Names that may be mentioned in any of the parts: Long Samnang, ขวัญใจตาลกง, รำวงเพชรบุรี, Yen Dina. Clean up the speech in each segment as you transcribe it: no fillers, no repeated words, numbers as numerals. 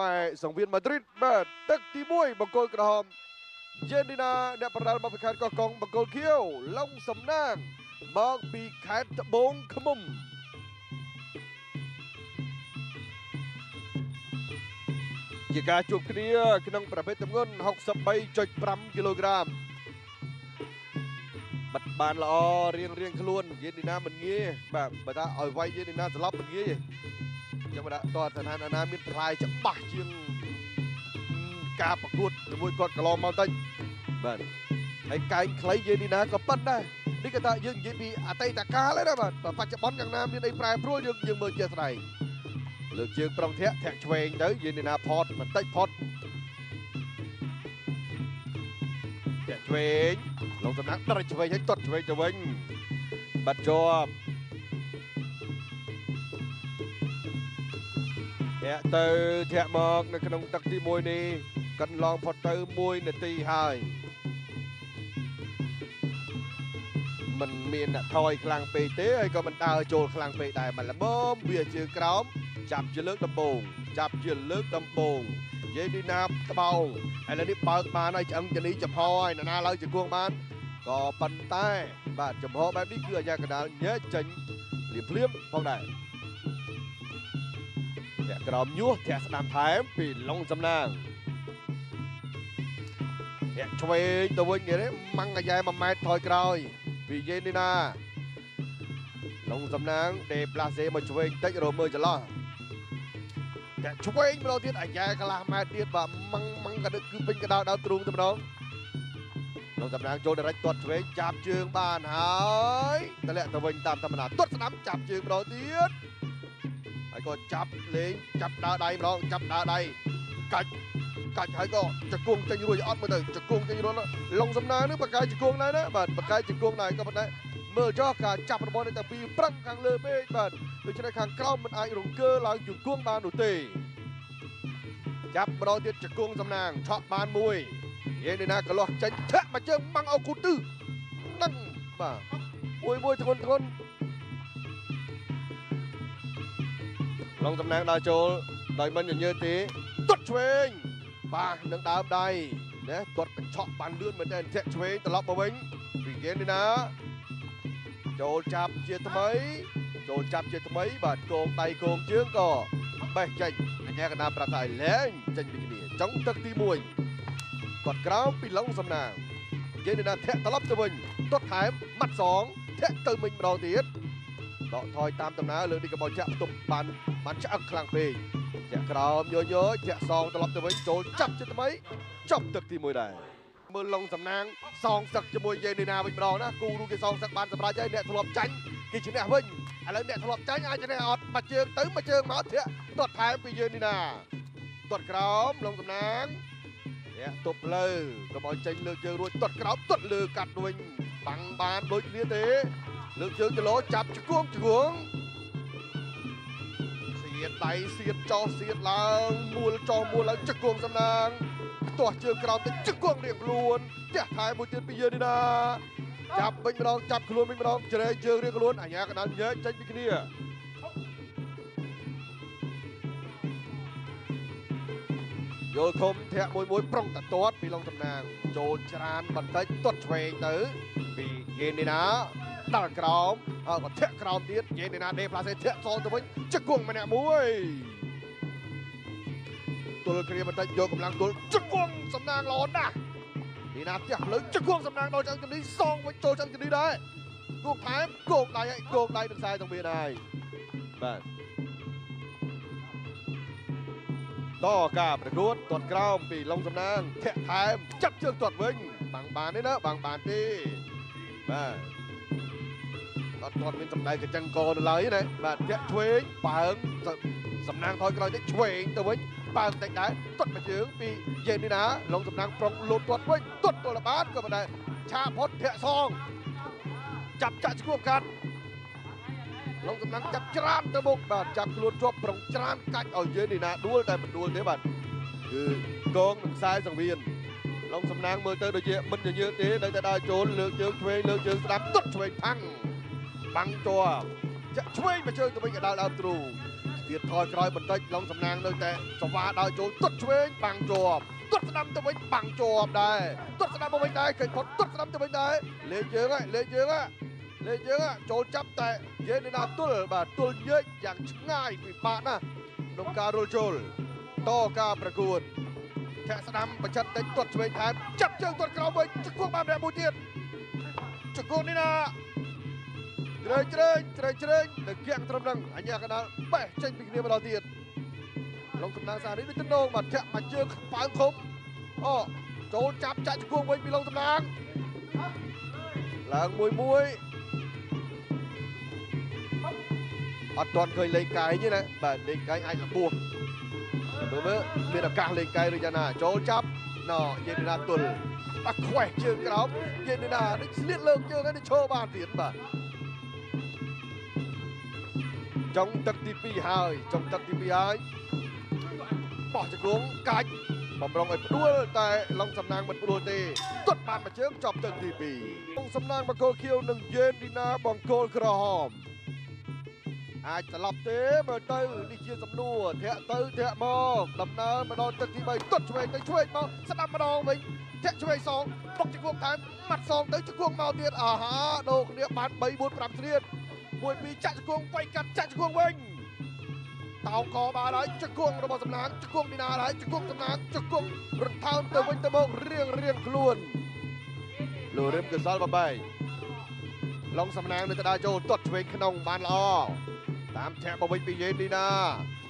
มายสังเวียนมาดริดมาตักตีมุ้ยบังโกลกระหอบเยนดินาเนปราลมาพิการกอกองบังโกลเขี้ยวลงสำนางมองปีแคทบงขมุมกิการจุกเรียกนังประเภทเงิน63.5 กิโลกรัมบัดบานละอเรียงขลุ่นเย็นดีน้ำมันงี้แบบบัดตาอ่อยไว้เย็นดีน้ำจะรับมันงี้จังหวะตอนธนานามินพลายจะปักยิงกาประกุดมวยกอดกระลองมาตั้งแบบไอ้ไก่ใครเย็นดีน้ำก็ปั้นได้ดิกตายิงเย็นดีอาเตยตะกาเลยนะแบบปัจจุบันอย่างน้ำยิงไอ้ปลายพรุ่งยิงเมืองเชียงรายเลือกเชียงประเทศแทงเชวงเด้อเย็นดีน้ำพอดมันตั้งพอดแทงเชวงลงสำนักได้ช่วยให้ตดช่วยจะเวงบัดจอบแทะเตอแทะมอกในขนมตักที่มวยนี้กันลองพอเตอมวยในตีหายมันเมียนทอยกลางเปย์เต้ก็มันตาโจลกลางเปย์ได้มันละเมิมเบียร์เชือกร้อมจับเชือกตะโปงจับเชือกตะโปงเย็นดีน้ำตะเบาไอ้เรื่องนี้เปิดมาในจังจะนี้จะพอยนาเราจะกวงมันก็ปันใต้บาดจมหอแบบนี้เกลือยากระดานเยอะจังเหลี่ยมเลี้ยมพองได้แจกกระดมยั่วแจกสนามไทยปีลงจำนางแจกช่วยตัวเองอย่างนี้มังกระยายมาไม้ถอยกระอยปีเย็นดีน้ำลงจำนางเดบลาเซมาช่วยเตะโรเมอร์จะล่อแต่ช่วยเราเทียดไอ้ยายกะลามาเทียดแบบมังกระดึกคือเป็นกระดาวดาวตรูมจำลองเราจำนางโจนได้ตัวช่วยจับเชือกบ้านหายแต่ละตัวเองตามธรรมดาตัวสนามจับเชือกเราเทียดไอ้ก็จับเลี้ยงจับดาใดจำลองจับดาใดกัดไอ้ก็จะกวงจะยืนรวยจะอดมาเลยจะกวงจะยืนรวยแล้วลงสำนางนึกปากกายจะกวงไหนนะแบบปากกายจะกวงไหนก็แบบนั้นเมื่อจ้าการจับบอลในแต่ปีปรั้งกลางเลยเป็นแบบโดยเฉพาะข้างกล้องมันไอหลงเกอร์หลังหยุดกวงบานหนุ่ยจับบอลเดียดจากกวงจำนางชอบบานมวยเย็นในนากระโหลกใจแทะมาเจอมังเอาคูตื้อนั่งบ้ามวยทนลองจำนางดาวโจลอยมันอย่างเยอะตีตัดเชงบ้าหนังดาวใดเนี่ยตัดเป็นชอบบานเลื่อนเหมือนเดิมแทะเชงตลอดมาเว้งเย็นในนาโจจับเชียร์ทำไมโจจับเชียร์ทำไมบาดโกงไตโกงเชื้อก็ไปใจแง่กันนาประทายแรงจันบิกินี่จังตักตีมวยกดกราวปีหลังสำนางเย็นนาแทะตลับตัวมันตัดหายมัดสองแทะตัวมันรอตีดต่อถอยตามตำนาเรื่องนี้กับบอลจับตุ่มปันมันจะอักคลางปีแจกกราวเยอะแจกซองตลับตัวมันโจจับเชียร์ทำไมจับตักตีมวยได้เมื่อลงสำนางซองสักจมวยเย็นในนาเป็นรองนะกูรู้กี่ซองสักบานสำราญใจเนี่ยถล่มใจกินชิ้นเนี่ยเพิ่งอะไรเนี่ยถล่มใจอาจจะเนี่ยอดมาเจอตื้อมาเจอหมาเถอะตรวจแพ้ไปเย็นในนาตรวจกล้ามลงสำนางเนี่ยตบเลยกระบอกใจเลือกเจอรวยตรวจกล้ามตรวจเลือกกัดด้วยบังบานโดยเลี้ยเตะเลือกเจอจะโลจับจะกวงเสียดไหลเสียดจอเสียดหลังมูลจอมูลหลังจะกวงสำนางตัวเชือกกราวแต่จึกกวงเรียบล้วนแจกทายบุญเดือนปีเยือนนี่นะจับไม่ร้องจับขลุ่นไม่ร้องจะได้เชือกเรียบล้วนอย่างนั้นเยอะใจบิกินี่โยคมแทะมวยปร่องตัดตัวปีลองตำนางโจนจานบันไดตัดเชยตื้อปีเยือนนี่นะตัดกราวก็แทะกราวเดือนเยือนนี่นะเดพลาเซแทะซองตัวเองจึกกวงมาเนี่ยมวยตัวเคลียร์มันได้โยกกำลังตัวจักรวงสำนางร้อนนะนี่นะอยากเลยจักรวงสำนางเราจังจะได้ซองไปโจจังจะได้กูแพ้โกงได้เป็นทรายตรงเบียร์ได้แบบต่อกาบประกุดตรวจกล้ามปีลงสำนางแทะแทมจับเชือกตรวจเวงบางบานนี่นะบางบานที่แบบตรวจเป็นสำนางกับจังกรอะไรนะแบบแทะช่วยปังสำนางทอยกระไรช่วยตัวเวงปางแต่งได้ตดมาเชืองปีเย็นนี่นะลงสำนักปรองหลุดตดไว้ตดตัวละบาทก็มาได้ชาพดเถะซองจับจักรวงกันลงสำนักจับจานตะบกบาทจับหลุดทั่วปรองจานกัดเอาเย็นนี่นะด้วยแต่มันด้วยเดี๋ยวบัดคือกองหนึ่งซ้ายสังเวียนลงสำนักเมื่อเตอร์โดยเยอะมันอย่างเยอะเตะแต่ได้โจรเลือกเชืองสลับตดช่วยพังบังตัวจะช่วยมาเชืองตัวไปกับดาวตรู เดือดทอยกรอยบนใต้ลงสำนางโดยแต่สวาดอยโจตุดเวงปังจอบตุดสนามจะไปปังจอบได้ตุดสนามจะไปได้เกิดผลตุดสนามจะไปได้เลยเยอะเลยเลยเยอะเลยเยอะโจจับแต่เยอะในดาวตุลแบบตุลเยอะอย่างง่ายปีปานะลงการุลโจลต่อการประกวดแค่สนามประชันแต่ตุดเวงแทนจับเชือกตุดกรอบไปจุกควบมาแดงบูเทียนจุกควบนี่นะเจริญเจริญเจริญเจริญเด็กแก่งตรำดังอันยากนะแปะเช่นปีนี้มาเราเตียนลงสำนักสาริดิจิโนบัดแค่มาเจอปางคมอ๋อโจจับจัดกวงไว้มีลงสำนักหลังมวยมวยอัดตอนเคยเล่นไก่นี่นะแบบเล่นไก่ไอ้หลับบัวเมื่อเป็นอาการเล่นไก่เลยนะโจจับหน่อเย็นนาตุลตะแขวเชิงกระหอบเย็นนาได้เลี้ยงเลิกเจอกันได้โชว์บานเตียนบัดจงตัดตีปีหายจงตัดตีปีหายปอดจะกลงไก่บำรองไอ้ด้วนแต่ลองสำนางมันปลุกตีตัดบานมาเชื่อมจอบตัดตีปีลองสำนางมาโกเคียวหนึ่งเย็นดีนาบองโกลกระหอบอาจจะหลับเตะเบอร์เตอร์ดิเชียสำนัวเทะเตอร์เทะมองลำน้ำมาโดนตัดตีไปตัดช่วยได้ช่วยมองสนามมาโดนไปเทะช่วยสองปกจะกลงแทนมัดสองเตะจะกลงเมาเตียนอาหาโดนเรียบบานใบบุญปรามเตียนมวยปีจัดกวงไปกัดจัดกวงเวงเต่ากอมาไหลจัดกวงระบบสำนักจัดกวงดินาไหลจัดกวงสำนักจัดกวงรถทางเตะเวงเตะมองเรียงคล้วนโลเริ่มกระซ้อนมาใบลองสำนักในตะดาโจตัดเวงขนมบานล้อตามแฉบเวงปีเย็นดีนา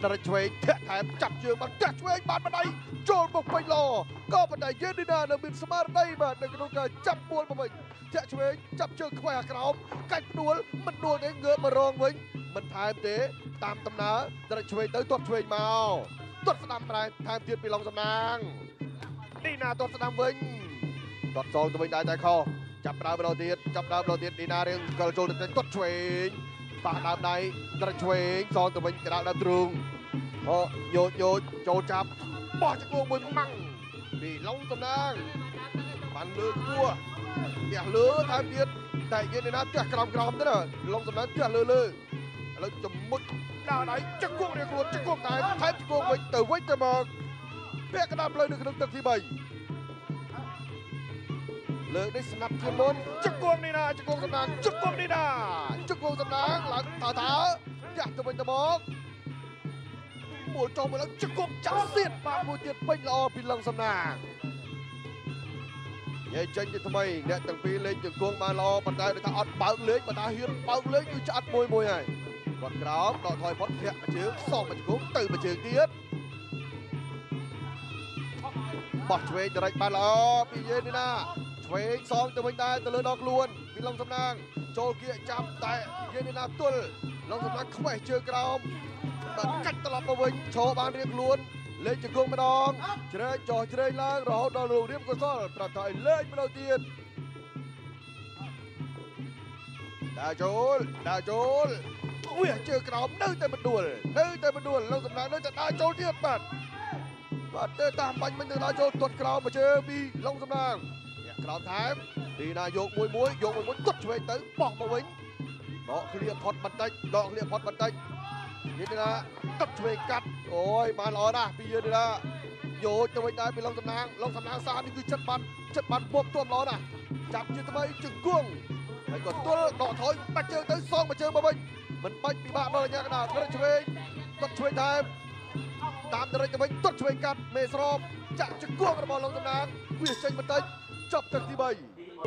ตะดาเวงแทะแถมจับเยือกมาจัดเวงบานบันไดโจบุกไปล้อก็บันไดเย็นดีนาเดินบินสมาร์ได้มาในกระโดดจับปวนมาใบเจ้าช่วยจับเชือกแขวะกระหอบไก่นวลมันนวลได้เงือมารองไว้มันทายเตะตามตำนาแต่ช่วยเตะตัวช่วยมาตัวสนามอะไรทายเทียนไปลองสำนางนี่นาตัวสนามเวงตัวสองตัวเวงได้แต่เขาจับดาวเราเทียนจับดาวเราเทียนนี่นาเรื่องกระโจนแต่ตัวช่วยปากดาวในแต่ช่วยสองตัวเวงกระดาวตรุงโยนโจจับปอดจะกลัวมึงมั่งนี่ลองสำนางปั่นเลือกกลัวเดือดลื้อทำเดือดแต่ยืนในน้ำเดือดกรอมนั่นแหละลงสำนักเดือดลื้อแล้วจมุดดาวไหนจักรวงเรียกรวมจักรวงตายท้ายจักรวงไปเตะไว้แต่มองเพื่อกระดามเลยหนึ่งตักที่ใบเลิกได้สนับสนุนจักรวงนี่นะจักรวงสำนักจักรวงนี่นะจักรวงสำนักหลังตาอยากจะไปแต่มองหมุนจอมไปแล้วจักรวงจับเสียดปากหมุนเดือดไปรอพิลังสำนักยัยเจนจะทำไมเนี่ยตั้งปีเล่นจังกวงมาล้อปัตตาได้ถ้าอัดเป่าเล็กปัตตาเฮียนเป่าเล็กอยู่จะอัดมวยไงบอลกรอบต่อถอยพอดเทะมาเชือกสองมาจังกวงตื่นมาเชือกเดียดบอลเชยจะไรมาล้อปีเย็นนี่นะเชยสองจะไม่ได้แต่เลือดออกล้วนพิลังสำนางโจเกียจับแต่เย็นนี่นะตุลลองสำนักเข้าไปเชือกกรอบตัดกัดตลอดมาเวงโชว์บานเรียกล้วนเล่นจักรวงมาดองเจริญจ่อเจริญล้างรอดอลูเรียบกระซ้อนประทายเล่นมาดาวเตียนดาโจลอุ้ยเจอกรอบนึ่งแต่มันด่วนเราสำนักเราจะดาโจลเทียบบัดเตะตามไปมันจะดาโจลตรวจกรอบมาเจอบีลงสำนักกรอบท้ายดีนายกมวยกดช่วยเตะปอกมาเว้นดอกเรียบพอดบันไดนี่นะตัดช่วยกัดโอ้ยมาล้อนะปีเยอะเลยนะโยจะไปได้ไปลองสำนางสามนี่คือชัดบันบวกตัวล้อนะจับยืนทำไมจึงกุ้งไอ้กดตัวดอกถอยมาเจอเตยซองมาเจอมาบินมันไปปีบ้าเลยเนี่ยกระดาษตัดช่วยไทม์ตามอะไรจะไปตัดช่วยกัดเมสรอบจะจึงกุ้งกระบอกลองสำนางเวียเชงมันเตยจับตัดที่ใบ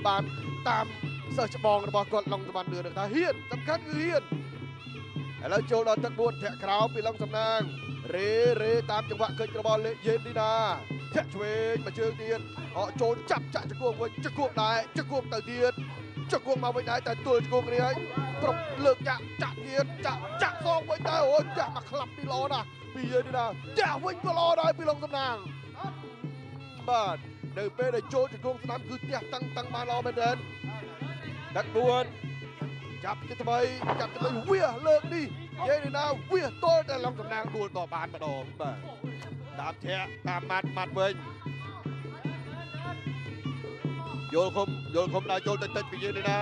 บานตามเสือจะมองกระบอกกดลองสำนางเดือดนะเฮียนสำคัญคือเฮียนแล้วโจลตะบุญแทะคราวปีลองสำนางเรตามจังหวะเคยกระบอลเลยเย็นดีนาแทะเชยมาเชิงเตียนเอาโจลจับจะกวงไว้จะกวงได้จะกวงแต่เตียนจะกวงมาไว้ได้แต่ตัวจะกวงเรียตรงเลือกจะเตียนจะซองไว้ได้โอ้จะมาคลับปีล้อนะปีเย็นดีนาจะไว้ก็ล้อได้ปีลองสำนางบ้านเดินไปได้โจลจะกวงสนามคือเตียตั้งมาล้อเป็นเดินตะบุญจับจะทำไมเวียเลิกดิเย็นนะเวียโตแต่ลองสำนางดูต่อบานมาดองตามแทะตามมัดเวงโยนคมนายโจนเต้นไปเย็นนะ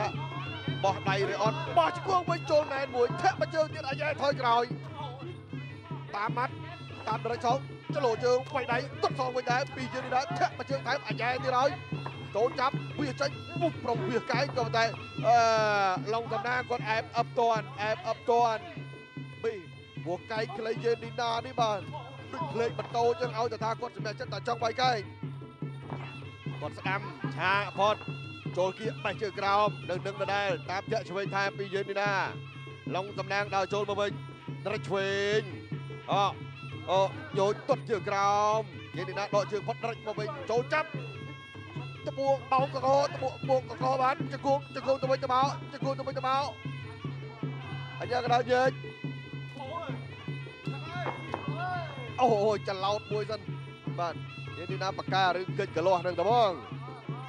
บอดในเรออนบอดจะกวงไว้โจนแมนมวยแทะมาเจอเตี้ยนอายายถอยกลอย 8 mắt 8-6 cho lộ trường quay đáy tất xong quay đáy bị chưa đi đá thế mà chưa thấy phải nhẹ đi rồi trốn chấp quyền tránh bục rồng việc cái cầu tay lòng tầm na còn em ập toàn bị buộc cái lấy dây đi na đi bàn định lên bật tô chân ao cho ta con sẽ mẹ chất tại trong bài cây còn sẽ đâm hạ phật trốn kia bài chơi cầu đừng vào đây tám chợ cho mình tham bị dây đi na lòng tầm na đào trốn vào mình rất chuyên nhồi tuột chiều cầu dây đi na đội trường phật rạch vào mình trốn chấpจะบวกเบากระโดดบวกกระโดดมันจะกวงจะไปจะเบาอันนี้กระโดดเยอะโอ้โหจะเล่าบวยสันบ้านยันดีน้ำปากกาหรือเกิดกระโดดหนึ่งตะบ้อง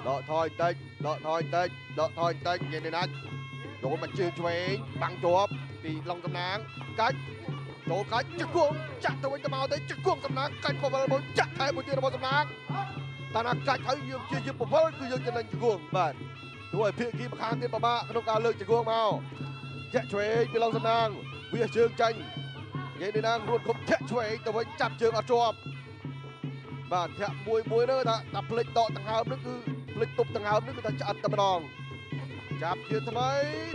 ดอทอยเต็งยันดีน้ำโดนมันชื่นช่วยบังจวบตีลงตำนานกันโดนกันจะกวงจะตะไปจะเบาได้จะกวงตำนานกันพอมาบอลจะแทงบอลที่ระบบตำนานตอนนั้นการใช้ยืมยืมผมว่าคือยืมจะเล่นจีกวงบ้านด้วยเพียงกี่ประการที่ประมาทต้องการเลิกจีกวงมาแฉะช่วยไปลองสนางวิ่งเชิงจังยังในนางรุ่นผมแฉะช่วยแต่ว่าจับเชิงอัดจอบบ้านแฉะมวยเนอะนะแต่ผลิตต่อต่างหากนั่นคือผลิตตุบต่างหากนั่นคือการจัดตะบองจับเชิงทำไม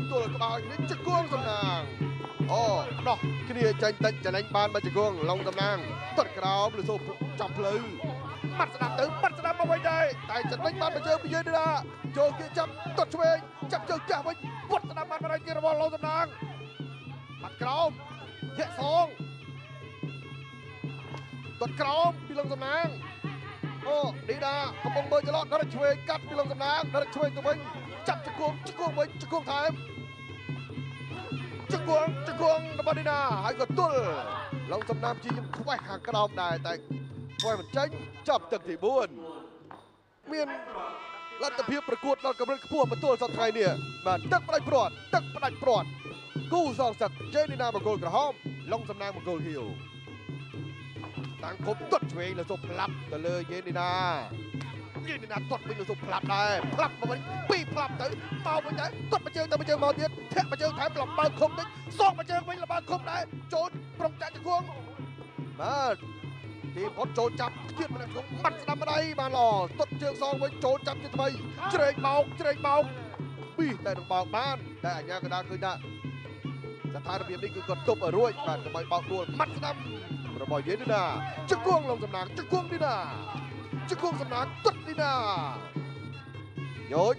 ตัวกระบาดนี้จีกวงสนางอ๋อเนาะขี้เดียจังแต่จะเล่นบ้านมาจีกวงลองสนางตัดกระเอาหรือสูบจับเลยมัดสนามถึงมัดสนามมาไว้ได้แต่จัดเล่นบอลมาเจอไปเยอะดีนะโจกี้จับตัดช่วยจับเจอแก้วไว้วัดสนามมาอะไรกีฬาบอลเราสนามมัดกระอมแค่สองตัดกระอมปีลงสนามโอ้ดีนะกำลังเบอร์จะรอดนั่นช่วยกัดปีลงสนามนั่นช่วยตัวเองจับจะกวงไว้จะกวงไทยจะกวงนับบอลดีนะหายกดตุ้นเราสนามจีนคุ้มไว้ห่างกระอมได้แต่ไว้มันเจ๊งจับตึกที่บ้วนเมียนรัฐเพียบประกวดเรากำลังพูดมาตัวสัตว์ไทยเนี่ยมาตักประดับปลอดกู้ซองสักเจนินาบกลกระห้อมลงสำนางบกลหิวต่างคบตัดเฉวงและสุพลับแต่เลยเจนินาตัดไปแล้วสุพลับได้พลับมาวันปีพลับแต่เมาไปไหนตัดมาเจอแต่มาเจอมาเดียแทะมาเจอแถมหลับบางคมได้ซองมาเจอไปหลับบางคมได้โจนปรงใจจะควงมาทีมพดโจจับเทียบมาแล้วมัดสนามมาได้มาหล่อต้นเชือกซองไว้โจจับจะทำไมเจริญเบาบี้แต่ต้องเบาบ้านแต่อันยังกระดานขึ้นนะสถานระเบียบนี่คือกดจบอร่วยบ้านทำไมเบาตัวมัดสนามระบายเย็นดีนะจะกวงลงสำนักจะกวงดีนะจะกวงสำนักตัดดีนะโยน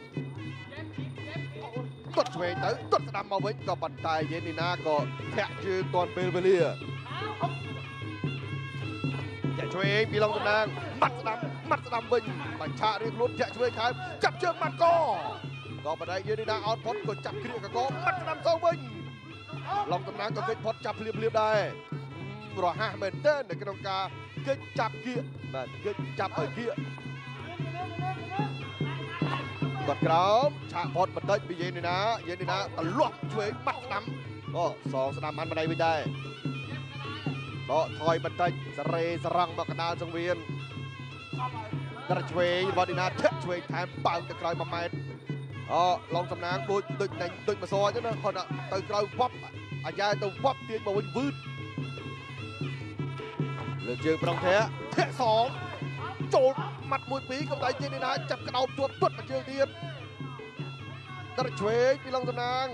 ตัดเฉยแต่ตัดสนามมาไว้ก็บันไดเย็นดีนะก็แทะยืนตอนเบลเบเลียแฉะช่วยเองปีลองตำนานมัดสนามบินบัญชาเรียกลุ้นแฉะช่วยครับจับเชือกมัดก็มาได้เยอะดีนะออนพอดก็จับเคลียร์กับก็มัดสนามเซาบินลองตำนานก็เกิดพอดจับเรียบได้รอห้าเมตรเต้นในกระดองกาเกิดจับเกียร์มาเกิดจับไอ้เกียร์กดกราบฉะพอดมาได้ปีเย็นดีนะตลบช่วยมัดสนามก็สองสนามมันมาได้ไม่ได้ก็ถอยบันไดสเรสรังมากระดานสังเวียนกระชวยบอดีนาเทช่วยแทนเป่าจะกลายมาแมนลองสำนักโดยมาซอยนะคนอ่ะเตยกลายวับอาญาตัววับเตียนมาวินวืดเหลือเชือกปรองเทะสองโจดหมัดมวยปีกับไตเจนีนาจับกระดาบตัวตุดมาเชือกเตียนกระชวยปีลองสำนัก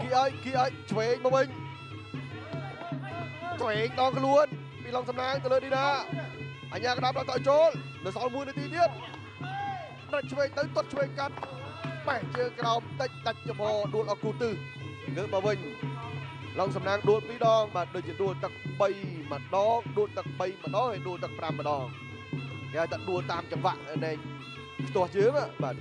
กี่ไอ้ชวยมาวินตัวเองตองกล้วนปีลองสำนางตะเลยดีนะอัญญากระดับเราต่อยโจลเดือดสองมือในตีเดียดนั่นช่วยตื้นต้นช่วยกันแปะเชือกกระเอาตัดจะพอดูดออกกูตื้อเนื้อมาเวงลองสำนางดูดปีดองมาโดยจะดูดตักใบมาดองดูดตักใบมาดองให้ดูดตักปรามมาดองแกจะดูดตามจังหวะในตัวเชือกอะแบบ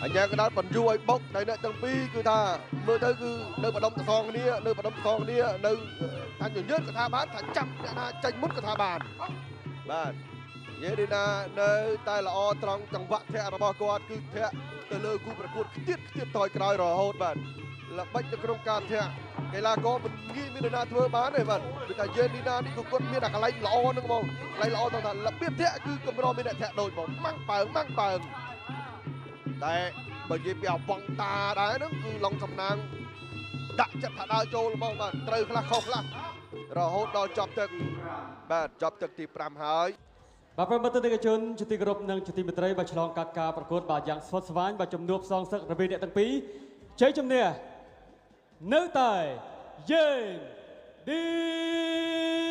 อันยังก็ได้ผลยุ้ยบกในนั้นจังปีคือท่าเมื่อเธอคือเดินประดมตะซองนี่เดินประดมตะซองนี่เดินท่านหยุดยืดกระทาบ้านท่านจับนะใจมุดกระทาบ้านเยดีนาเดินใต้ละออตรองจังหวะแทะระบากอดคือแทะเตลือกูประกวดเตี้ยต่อยกระไรรอโหดบ้านละบัดจะกระดมการแทะไกลาก็มันงี้มีนาเธอบ้านเลยบ้านเป็นการเยดีนานี่กูกดมีหนักอะไรละออนึงมองไรละออต่างๆละเปี๊ยบแทะคือกำรอมีแต่แทะโดนมองมั่งเปิง แต่บางทีเปียวบังตาได้นั่นคือลองสำนางดักจับตาดาวโจลมองมันเตยคลักคลักเราโหดเราจับตึกแบบจับตึกตีปรำหายบางประเทศในกระจุนจุดที่กรุ๊ปหนึ่งจุดที่เป็นไตรบัชลองกัดกาประกวดบาดยังสวัสดิ์วันบาดจมนุบซองสักระเบียดตั้งปีใช้จำเนียนเนื้อไตเย็นดี